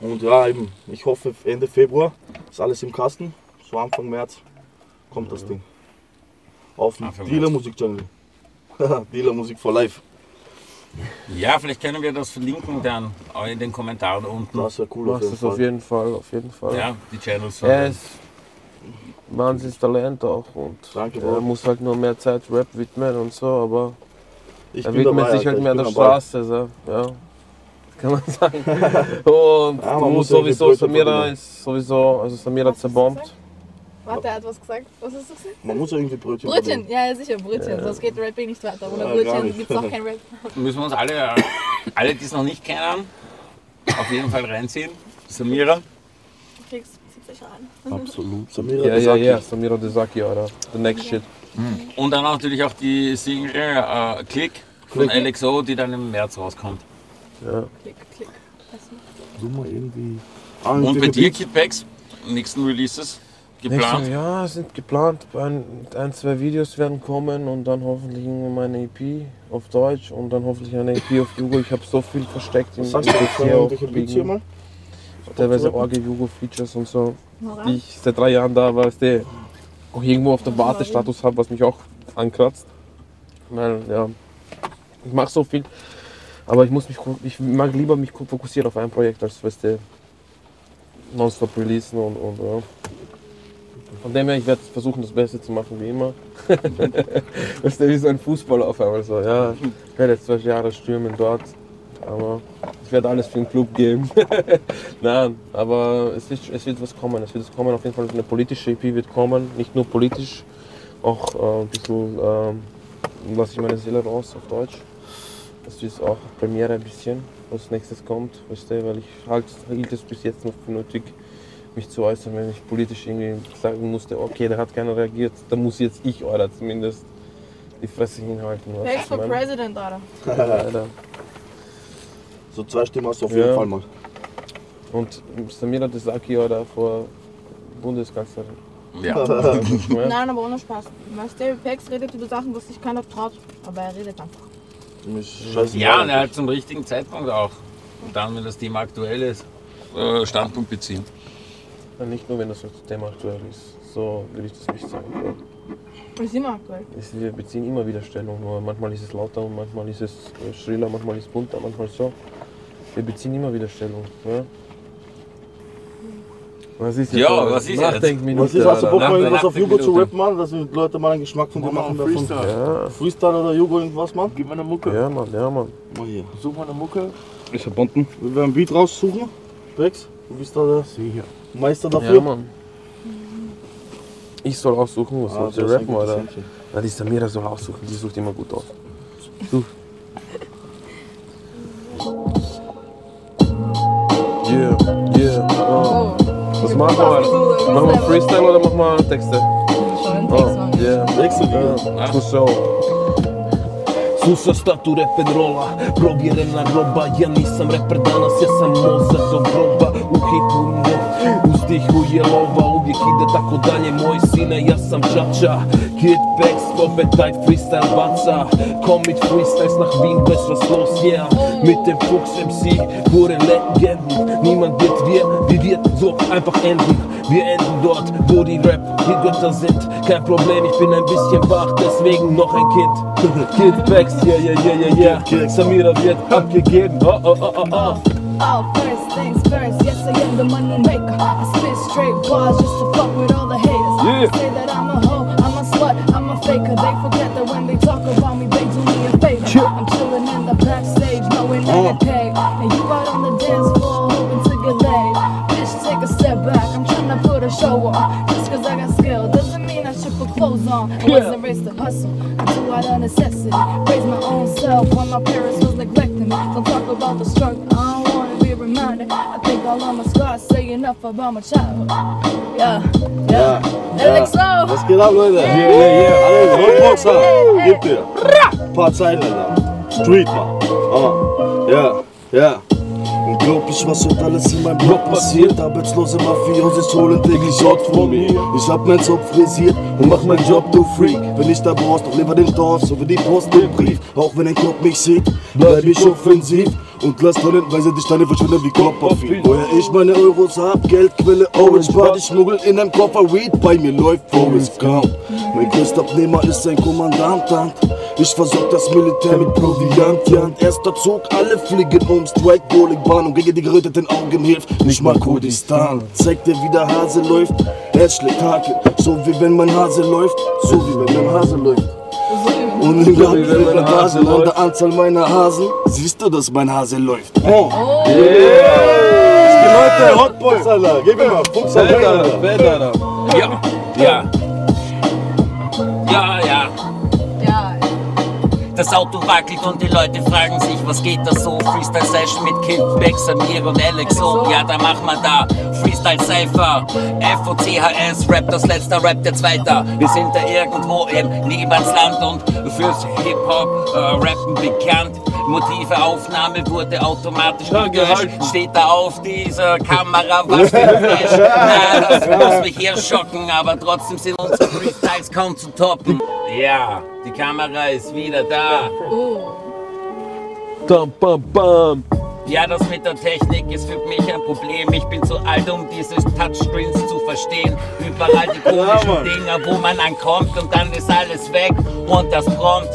Und ja, eben, ich hoffe Ende Februar ist alles im Kasten, so Anfang März kommt das Ding. Auf dem Dealer Music Channel. Dealer Music for Life. Ja, vielleicht können wir das verlinken dann in den Kommentaren unten. Das wäre cool, auf jeden, das auf jeden Fall, auf jeden Fall. Ja, die Channels von yes. Wahnsinns Talent auch und danke, er muss halt nur mehr Zeit Rap widmen und so, aber ich er widmet dabei, sich halt mehr an der Straße, so, ja, das kann man sagen. Und ja, man muss sowieso, Samira ist sowieso, also Samira hat zerbombt. Warte, er hat was gesagt. Was hast du gesagt? Man muss ja irgendwie Brötchen. Brötchen, ja, ja sicher, Brötchen, ja. Sonst geht Rapping nicht weiter. Ohne ja, Brötchen gibt es auch kein Rap. Müssen wir uns alle, äh, alle die es noch nicht kennen, auf jeden Fall reinziehen. Samira. Fix. Absolut. Samira ja, Dezaki. Ja, ja, Samira Dezaki, oder? The next okay shit. Mhm. Und dann natürlich auch die Single äh, Klick von L X O, die dann im März rauskommt. Ja. Klick, Klick. Mal irgendwie. Ah, und bei dir, Kid Pex, nächsten Releases geplant? Nächste, ja, sind geplant. Ein, ein, zwei Videos werden kommen und dann hoffentlich meine E P auf Deutsch und dann hoffentlich eine E P auf Jugo. Ich habe so viel versteckt. Was sagst du? Teilweise A.geh Wirklich-Features und so, die ich seit drei Jahren da war, die auch irgendwo auf der Wartestatus habe, was mich auch ankratzt. Weil, ja, ich mache so viel, aber ich muss mich, ich mag lieber mich fokussieren auf ein Projekt, als weißt du, nonstop releasen und, und ja. Von dem her, ich werde versuchen, das Beste zu machen, wie immer. Das ist ja wie so ein Fußballer auf einmal so. Ja, ich werde jetzt zwei Jahre stürmen dort, aber ich werde alles für den Club geben. Nein, aber es wird, es wird was kommen, es wird was kommen. Auf jeden Fall eine politische E P wird kommen, nicht nur politisch, auch äh, ein bisschen äh, lasse ich meine Seele raus auf Deutsch. Das ist auch Premiere ein bisschen, was nächstes kommt, weißt du, weil ich halt hielt es bis jetzt noch für nötig, mich zu äußern, wenn ich politisch irgendwie sagen musste, okay, da hat keiner reagiert, da muss jetzt ich, oder zumindest die Fresse hinhalten. Thanks for President, Alter. Alter. So zwei Stimmen hast du auf jeden ja. Fall mal. Und Samira Dezaki, oder vor Bundeskanzlerin. Ja. Nein, aber ohne Spaß. David Pex redet über Sachen, was sich keiner traut, aber er redet einfach. Ja, und er hat zum richtigen Zeitpunkt auch. Und dann, wenn das Thema aktuell ist, Standpunkt beziehen. Nicht nur, wenn das Thema aktuell ist, so würde ich das nicht sagen. Das ist immer aktuell. Wir beziehen immer wieder Stellung, nur manchmal ist es lauter und manchmal ist es schriller, manchmal ist es bunter, manchmal so. Wir beziehen immer wieder Stellung. Ja? Was ist jetzt? Ja, da? was ist jetzt? Was ist, hast du Bock, mal irgendwas auf Jugo zu rappen, Mann? Dass die Leute mal einen Geschmack von dir machen davon. Freestyle. Ja. Freestyle oder Jugo irgendwas, Mann? Gib mir eine Mucke. Ja, Mann, ja, Mann. Mal hier. Such mal eine Mucke. Ist verbunden. Wir werden einen Beat raussuchen. Pex, du bist da der Sicher. Meister dafür? Ja, Mann. Ich soll aussuchen, was soll ich rappen, oder? Na, die Samira soll aussuchen, die sucht immer gut aus. Such. Yeah, yeah, oh. Was machen wir heute? Machen wir Freestyle oder machen wir Texte? Oh, yeah. Texte, ja. Zur Show. Slušaš statu rock'n'rolla, provjerena roba. Ja nisam rapper danas, ja sam mozak do groba. U hitu moj, u stihu je lova. Uvijek ide tako dalje, moj sine, ja sam čača. Kid Pex, opet taj freestyle baca. Commit freestyle, snah vin bez raslos, yeah. Mit dem FuchsMC wurde Legenden. Niemand wird wir, wie wir so einfach enden. Wir enden dort, wo die Rap, die Götter sind. Kein Problem, ich bin ein bisschen wach, deswegen noch ein Kind. Kid Pex, yeah, yeah, yeah, yeah, yeah. Kid, Kid. Samira wird abgegeben. Oh, oh, oh, oh, oh. Oh, first things first, yes, I am the money maker. I spit straight bars just to fuck with all the haters. Yeah. They say that I'm a hoe, I'm a slut, I'm a faker. They forget that when they talk about me, they do me a favor. Chill. I'm chilling in the backstage, knowing that oh. I pay. And you out on the dance floor, hoping to get laid. Bitch, take a step back, I'm trying to put a show on. Just cause I got skill doesn't mean I should put clothes on. I wasn't raised to hustle until I done necessity. Raised my own self when my parents was neglecting me. Don't talk about the struggle, I don't wanna be reminded. I think all of my scars say enough about my childhood. Yeah, yeah, yeah. L X O! Was geht ab, Leute? Yeah, yeah, yeah. Alle Hotboxer, gib dir ein paar Zeilen, Alter. Street, man. Oh, yeah, yeah. Unglaublich, was heute alles in meinem Block passiert. Arbeitslose Mafiosis holen täglich Shot von mir. Ich hab meinen Zopf frisiert und mach meinen Job, du Freak. Wenn ich da brauchst, doch lieber den Dorf, so wie die Post den Brief. Auch wenn ein Kopf mich sieht, bleib ich offensiv. Und lass tonnenweise die Steine verschwinden wie Copperfield. Woher ich meine Euros hab, Geldquelle Orange Bart. Ich schmuggel in einem Koffer Weed, bei mir läuft Forrest Gump. Mein Größtabnehmer ist ein Kommandant. Ich versorg das Militär mit Proviant, Jan. Erster Zug, alle fliegen um Strike, Bowling, Bahn. Und gegen die geröteten Augen hilft nicht mal Kurdistan. Zeig dir, wie der Hase läuft, er schlägt Haken. So wie wenn mein Hase läuft, so wie wenn mein Hase läuft. Und im Garten mit der Hase an der Anzahl meiner Hasen, siehst du, dass mein Hase läuft. Oh! Yeah! Yeah. Leute, Hotbox, Alter! Gib mir mal! Fuchs, Alter! Alter! Ja! Ja! Ja, ja! Das Auto wackelt und die Leute fragen sich, was geht da so? Freestyle Session mit Kid Pex, Samir und L X O. Ja, da mach mal da Freestyle Cypher. F O C H S Rap, das letzte Rap, der Zweiter. Wir sind da irgendwo im Niemandsland und fürs Hip-Hop äh, Rappen bekannt. Motive Aufnahme wurde automatisch gelöscht. Steht da auf dieser Kamera, was für Flash. Na, das muss mich hier schocken, aber trotzdem sind unsere Freestyles kaum zu toppen. Ja, die Kamera ist wieder da. Oh. Bam, bam, bam. Ja, das mit der Technik ist für mich ein Problem. Ich bin zu alt, um diese Touchscreens zu verstehen. Überall die komischen ja, Dinger, wo man ankommt und dann ist alles weg und das prompt.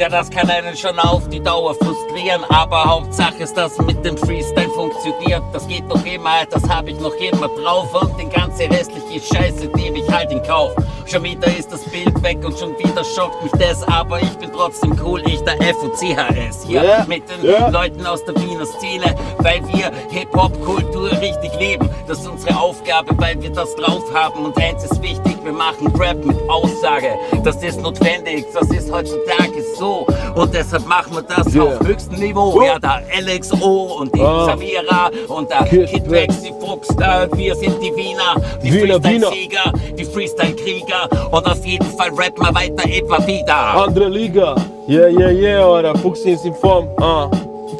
Ja, das kann einen schon auf die Dauer frustrieren, aber Hauptsache ist, dass mit dem Freestyle funktioniert. Das geht noch immer, das habe ich noch immer drauf und den ganzen restlichen Scheiße nehme ich halt in Kauf. Schon wieder ist das Bild weg und schon wieder schockt mich das, aber ich bin trotzdem cool, ich der F U C H S hier yeah, mit den yeah. Leuten aus der Wiener Szene, weil wir Hip-Hop-Kultur richtig leben. Das ist unsere Aufgabe, weil wir das drauf haben und eins ist wichtig, wir machen Rap mit Aussage. Das ist notwendig, das ist heutzutage so und deshalb machen wir das yeah. auf höchstem Niveau. Ja, da L X O und die ah. Samira und da Kid Pex, die Fuchs, da, wir sind die Wiener, die Freestyle-Sieger, die Freestyle-Krieger. Und auf jeden Fall rappen wir weiter etwa wieder. Andere Liga, yeah, yeah, yeah, oder Fuchsi ist in Form. Ah,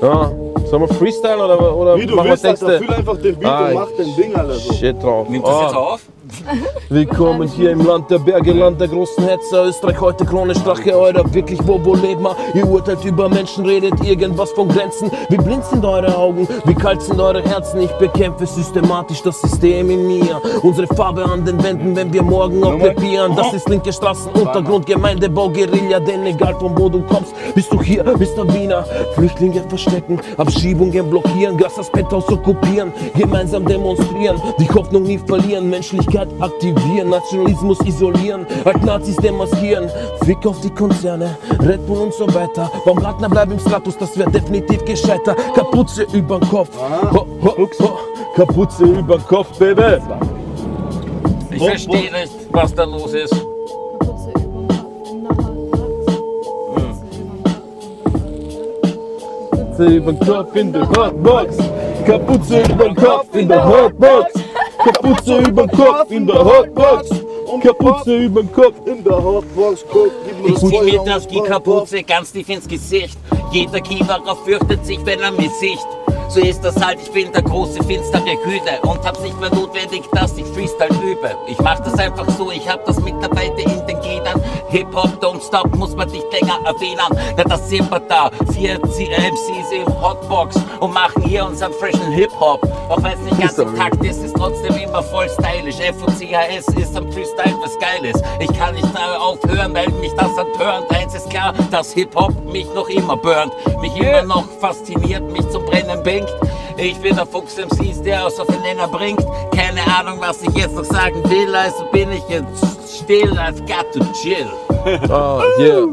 ah. Sollen wir freestylen oder, oder wie du machen wir Texte? Füll einfach den Beat ah, und mach den Ding, Alter. So. Shit drauf. Nimmt das ah. jetzt auf? Willkommen hier im Land der Berge, Land der großen Hetzer, Österreich heute Krone, Strache, euer wirklich, wo, wo lebt man? Ihr urteilt über Menschen, redet irgendwas von Grenzen. Wie blind sind eure Augen, wie kalt sind eure Herzen? Ich bekämpfe systematisch das System in mir. Unsere Farbe an den Wänden, wenn wir morgen auf Papieren. Das ist linke Straßenuntergrund, Gemeindebau, Guerilla, denn egal von wo du kommst, bist du hier, bist du Wiener. Flüchtlinge verstecken, Abschiebungen blockieren, Gas das Penthouse okkupieren, gemeinsam demonstrieren, die Hoffnung nie verlieren, menschlich aktivieren, Nationalismus isolieren, Alt-Nazis demaskieren, Fick auf die Konzerne, Red Bull und so weiter. Baumgartner bleibt im Status, das wäre definitiv gescheiter. Kapuze über den Kopf, ho, ho, ho. Kapuze über den Kopf, Baby. Ich verstehe nicht, was da los ist. Kapuze über den Kopf, Kapuze über den Kopf in der Hotbox. Kapuze über den Kopf in der Hotbox. Kapuze über den Kopf in der Hotbox. Kapuze über den Kopf in der Hotbox. Ich zieh mir das die Kapuze ganz tief ins Gesicht. Jeder Kiewerer fürchtet sich, wenn er mich sieht. So ist das halt, ich bin der große, finstere Hüde und hab's nicht mehr notwendig, dass ich Freestyle übe. Ich mach das einfach so, ich hab das mittlerweile in den Gliedern. Hip-Hop, don't stop, muss man nicht länger erwähnen. Ja, das sind wir da, vier M Cs im Hotbox und machen hier unseren freshen Hip-Hop. Auch wenn's nicht ganz im Takt ist, ist trotzdem immer voll stylisch. F U C H S ist am Freestyle was Geiles. Ich kann nicht aufhören, weil mich das antörnt. Eins ist klar, dass Hip-Hop mich noch immer burnt. Mich immer noch fasziniert, mich zum Brennen bringt. Ich bin der Fuchs M C, der aus auf den Nenner bringt. Keine Ahnung, was ich jetzt noch sagen will, also bin ich jetzt still, als got to chill. Oh, yeah.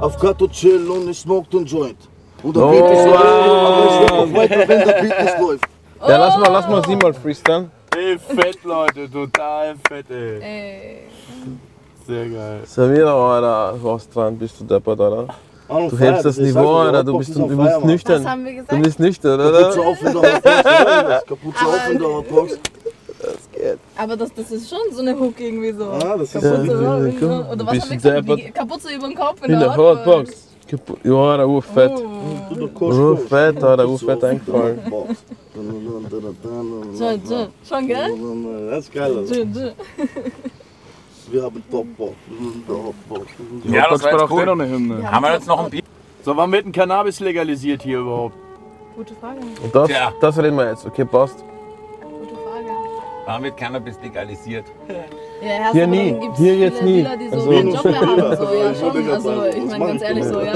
Auf got to chill und ich smoked und joint. Und der oh, Beat ist wow. aber ich noch weiter, wenn der Beat nicht läuft. Ja, lass mal, lass mal sie mal freestylen. Ey, fett, Leute, total fett, ey. ey. Sehr geil. Samira, Alter, was dran bist du deppert, oder? Du hebst das Niveau, Alter, du bist nüchtern. Das haben wir gesagt. Du bist nüchtern, oder? Kapuze auf in der Hotbox. Kapuze auf in der Hotbox. Das geht. Aber das, das ist schon so eine Hook irgendwie so. Ah, das ist so. Oder was haben wir gesagt? Kapuze über den Kopf in der Hotbox. Ja, Alter, urfett. Urfett, Alter, urfett eingefallen. Schon, gell? Das ist geil, Alter. Wir haben Popbox. Ja, das war doch cool. Noch eine Hymne. Ja, haben wir jetzt noch ein Bier? So, wann wird ein Cannabis legalisiert hier überhaupt? Gute Frage. Und das, ja. das reden wir jetzt, okay, passt. Gute Frage. Wann wird Cannabis legalisiert? Ja, hier nie, hier jetzt nie. Dealer, die so also. Einen Job mehr haben, so, ja schon, also ich meine ganz ehrlich so, ja.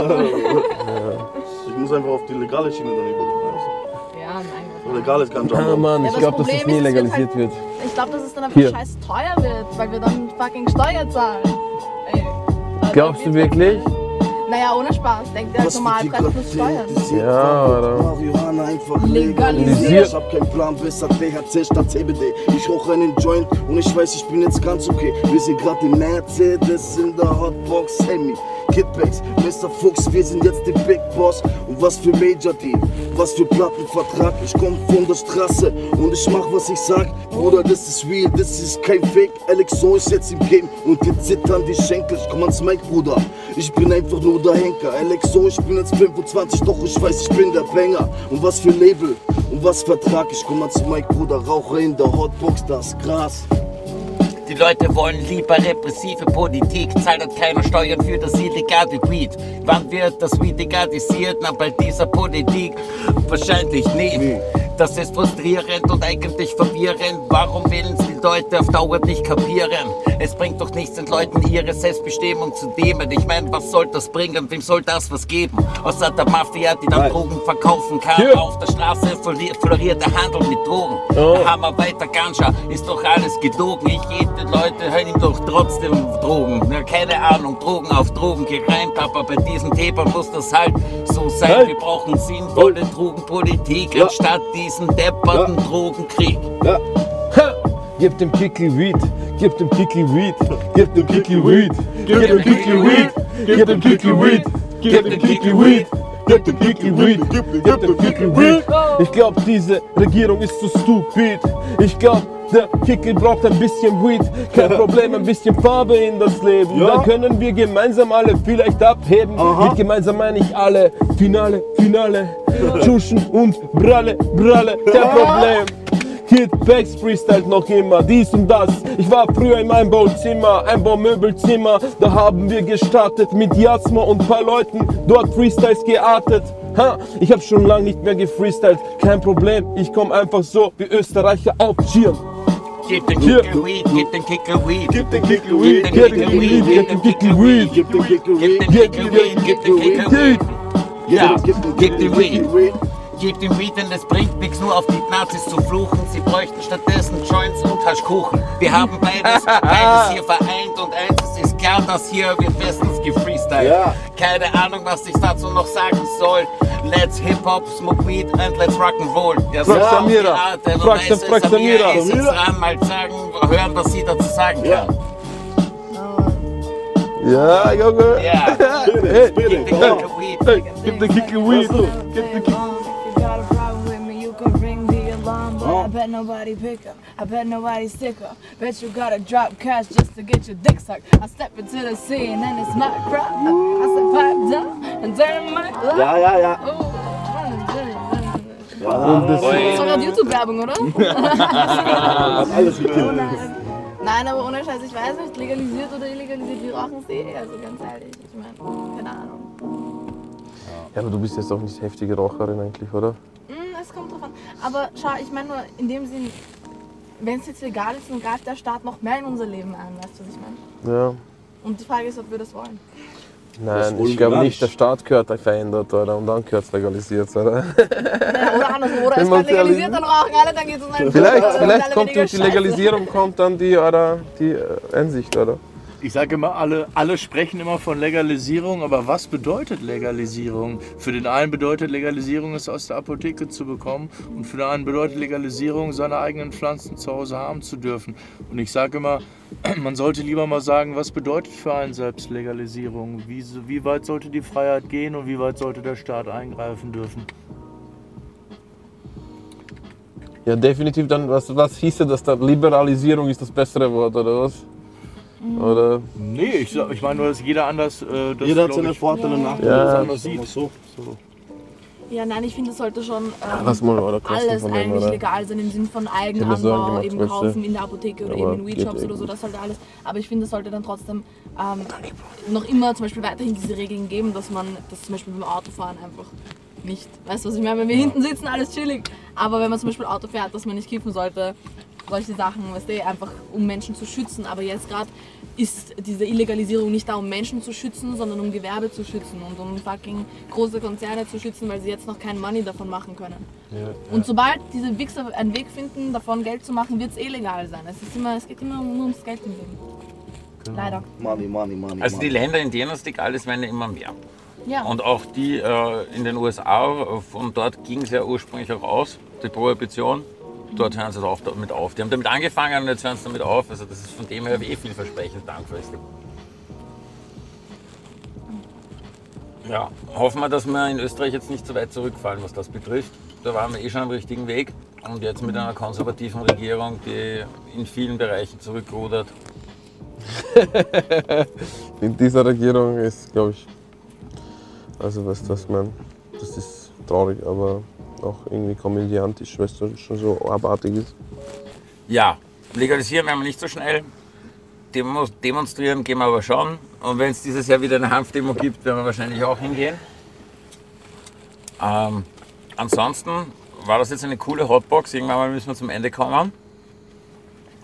Ich muss einfach auf die legale Schiene dann übergehen. Ja, nein. Legal ist kein Job. Ah, Mann, ich ja, glaube, dass das nie legalisiert halt, wird. Ich glaube, dass es dann einfach Hier. scheiß teuer wird, weil wir dann fucking Steuer zahlen. Ey, glaubst du wirklich? Naja, ohne Spaß. Denkt der Normalpreis plus Steuern. Ja, oder? Marihuana einfach legalisiert. Ich hab keinen Plan, besser T H C statt C B D. Ich rauche einen Joint und ich weiß, ich bin jetzt ganz okay. Wir sind gerade im Mercedes in der Hotbox. Hemi, Kid Pex, Mister Fuchs, wir sind jetzt die Big Boss. Und was für Major Deal, was für Plattenvertrag. Ich komm von der Straße und ich mach, was ich sag. Bruder, das ist real, das ist kein Fake. L X O ist jetzt im Game und die zittern die Schenkel. Ich komm ans Mike, Bruder. Ich bin einfach nur der Henker. L X O, ich bin jetzt fünfundzwanzig, doch ich weiß, ich bin der Banger. Und was für Label, und was Vertrag. Ich komm ans Mike, Bruder, rauche in der Hotbox, das Gras. Die Die Leute wollen lieber repressive Politik, zahlt halt keiner Steuern für das illegale Weed. Wann wird das Weed legalisiert? Na, bei dieser Politik wahrscheinlich nicht. Nee. Das ist frustrierend und eigentlich verwirrend. Warum willen es die Leute auf Dauer nicht kapieren? Es bringt doch nichts, den Leuten ihre Selbstbestimmung zu nehmen. Ich meine, was soll das bringen? Wem soll das was geben? Außer der Mafia, die dann Nein. Drogen verkaufen kann. Hier. Auf der Straße floriert der Handel mit Drogen. Oh. Der Hammer weiter Ganja, ist doch alles gelogen. Ich gebe den Leuten, hören ihm doch trotzdem Drogen. Na, keine Ahnung, Drogen auf Drogen gereimt. Aber bei diesem Thema muss das halt so sein. Nein. Wir brauchen sinnvolle oh. Drogenpolitik, ja. anstatt die diesen depperten ja. Drogenkrieg. Ja. Gib dem Kickl Weed, gib dem Kickl Weed, gib dem Kickl Weed, gib dem Kickl Weed, gib dem Kickl Weed, gib dem Kickl Weed, gib dem Kickl Weed, gib dem Kickl Weed. Ich glaub, diese Regierung ist so stupid. Ich glaub, der Kickl braucht ein bisschen Weed, kein Problem, ein bisschen Farbe in das Leben. Ja. Dann können wir gemeinsam alle vielleicht abheben. Aha. Mit gemeinsam meine ich alle. Finale, Finale, Tschuschen und Bralle, Bralle, kein Problem. Kid Pex freestylt noch immer, dies und das. Ich war früher im Einbauzimmer, Einbaumöbelzimmer. Da haben wir gestartet mit Jasmo und ein paar Leuten, dort Freestyles geartet. Ha, ich hab schon lange nicht mehr gefreestylt, kein Problem. Ich komm einfach so wie Österreicher auf Schirm. Gib den Kickl Weed, gib den Kickl Weed, gib den Kickl Weed, gib den Kickl Weed, gib den Kickl Weed, gib den Kickl Weed, gib den Kickl Weed, gib den Kickl Weed. Ja, gib den Weed. Gib den Weed, denn es bringt nichts, nur auf die Nazis zu fluchen. Sie bräuchten stattdessen Joints und Haschkuchen. Wir haben beides, beides hier vereint und eins ist klar, dass hier wir bestens gefreestylt. Ja. Keine Ahnung, was ich dazu noch sagen soll. Let's Hip-Hop, Smoke Weed and let's Rock'n'Roll. Der sagt Samira, fragt der Frag Samira. Ich sitze dran, mal sagen, hören, was sie dazu sagen kann. Ja. Ja, Junge. Ja. Gib den Kickl Weed. Gib den Kickl Weed. Gib den Kickl Weed. Got a problem with me, you could ring the alarm, but I bet nobody pick up, I bet nobody stick up, bet you gotta drop cash just to get your dick sucked. I step into the scene and it's my crowd, I said pipe down and turn my life. Ja, ja, ja. Oh, das ist doch gerade YouTube-Werbung, oder? Hat alles gekillt. Nein, aber ohne Scheiß, ich weiß nicht, legalisiert oder illegalisiert, wir rauchen es eh, also ganz ehrlich, ich meine, keine Ahnung. Ja, aber du bist jetzt auch nicht heftige Raucherin eigentlich, oder? Es kommt drauf an. Aber schau, ich meine nur in dem Sinn, wenn es jetzt legal ist, dann greift der Staat noch mehr in unser Leben ein, weißt du, was ich meine? Ja. Und die Frage ist, ob wir das wollen. Nein, ich glaube nicht, der Staat gehört verändert, oder? Und dann gehört es legalisiert, oder? Ja, oder anders, oder? Es wird legalisiert, dann rauchen alle, dann geht es um einen. Vielleicht, vielleicht kommt durch die Legalisierung kommt dann die, oder, die Einsicht, oder? Ich sage immer, alle, alle sprechen immer von Legalisierung, aber was bedeutet Legalisierung? Für den einen bedeutet Legalisierung, es aus der Apotheke zu bekommen, und für den anderen bedeutet Legalisierung, seine eigenen Pflanzen zu Hause haben zu dürfen. Und ich sage immer, man sollte lieber mal sagen, was bedeutet für einen selbst Legalisierung? Wie, wie weit sollte die Freiheit gehen und wie weit sollte der Staat eingreifen dürfen? Ja, definitiv dann, was, was hieße das dann? Liberalisierung ist das bessere Wort, oder was? Oder? Nee, ich, ich meine nur, dass jeder anders. Äh, das, jeder hat seine Vorteile und Nachteile, ja. das anders sieht. So, so. Ja, nein, ich finde, das sollte schon ähm, Ach, mal, oder alles dem, eigentlich oder? Legal sein, im Sinne von Eigenanbau, eben Reste. Kaufen in der Apotheke oder aber eben in Weedshops oder so, das sollte alles. Aber ich finde, es sollte dann trotzdem ähm, noch immer zum Beispiel weiterhin diese Regeln geben, dass man das zum Beispiel beim Autofahren einfach nicht. Weißt du, was ich meine? Wenn wir ja. hinten sitzen, alles chillig. Aber wenn man zum Beispiel Auto fährt, dass man nicht kiffen sollte. Solche Sachen, weißt du, einfach um Menschen zu schützen. Aber jetzt gerade ist diese Illegalisierung nicht da, um Menschen zu schützen, sondern um Gewerbe zu schützen und um fucking große Konzerne zu schützen, weil sie jetzt noch kein Money davon machen können. Ja, ja. Und sobald diese Wichser einen Weg finden, davon Geld zu machen, wird es illegal sein. Es ist immer, es geht immer nur ums Geld im Leben. Genau. Leider. Money, money, money. Also die Länder, in denen es legal ist, werden immer mehr. Ja. Und auch die äh, in den U S A, von dort ging es ja ursprünglich auch aus, die Prohibition. Dort hören sie damit auf. Die haben damit angefangen und jetzt hören sie damit auf. Also das ist von dem her eh vielversprechend, langfristig. Ja, hoffen wir, dass wir in Österreich jetzt nicht so weit zurückfallen, was das betrifft. Da waren wir eh schon am richtigen Weg. Und jetzt mit einer konservativen Regierung, die in vielen Bereichen zurückrudert. In dieser Regierung ist, glaube ich, also was das meint, das ist traurig, aber auch irgendwie komödiantisch, weil es schon so abartig ist. Ja, legalisieren werden wir nicht so schnell. Demo demonstrieren gehen wir aber schon. Und wenn es dieses Jahr wieder eine Hanfdemo gibt, werden wir wahrscheinlich auch hingehen. Ähm, ansonsten war das jetzt eine coole Hotbox. Irgendwann mal müssen wir zum Ende kommen.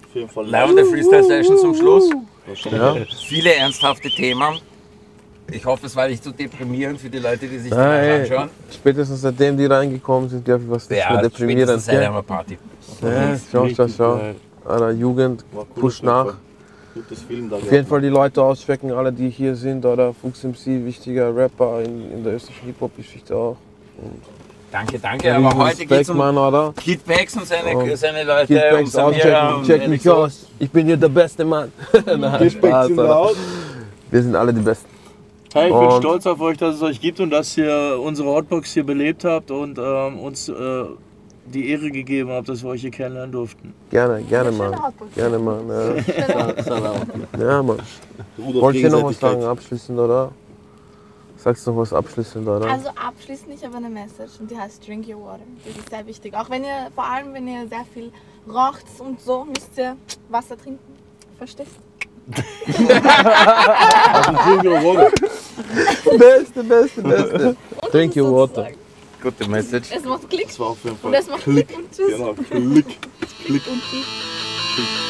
Auf jeden Fall live der Freestyle Session zum Schluss. Ja. Viele ernsthafte Themen. Ich hoffe, es war nicht zu deprimierend für die Leute, die sich ah, das anschauen. Ey. Spätestens seitdem die reingekommen sind, glaube ich, was das ja, deprimierend ist. Ja, eine Party. Ja, schau, schau, schau. Alter, Jugend, push nach. Gutes Film da. Auf jeden Fall die Leute auschecken, alle, die hier sind. Oder FuchsMC, wichtiger Rapper in, in der österreichischen Hip-Hop-Geschichte auch. Und danke, danke. Aber heute geht es um Kid Pex und seine, um, seine Leute. Kid Pex, um Samira und check mich aus. Ich bin hier der beste Mann. Nein, Spaß, wir sind alle die Besten. Hey, ich und bin stolz auf euch, dass es euch gibt und dass ihr unsere Hotbox hier belebt habt und ähm, uns äh, die Ehre gegeben habt, dass wir euch hier kennenlernen durften. Gerne, gerne, Mann. Gerne, Mann. Ja, ja Mann. Wolltest du noch was sagen abschließend, oder? Sagst du noch was abschließend, oder? Also abschließend, ich habe eine Message und die heißt Drink Your Water. Das ist sehr wichtig. Auch wenn ihr, vor allem wenn ihr sehr viel raucht und so, müsst ihr Wasser trinken. Verstehst du? Drink your water. Beste, beste, beste. Drink your water. Gute Message. Es macht Klick. Das war auf jeden Fall. Und es macht Klick, Klick und Tschüss. Genau, Klick. Klick und Tschüss.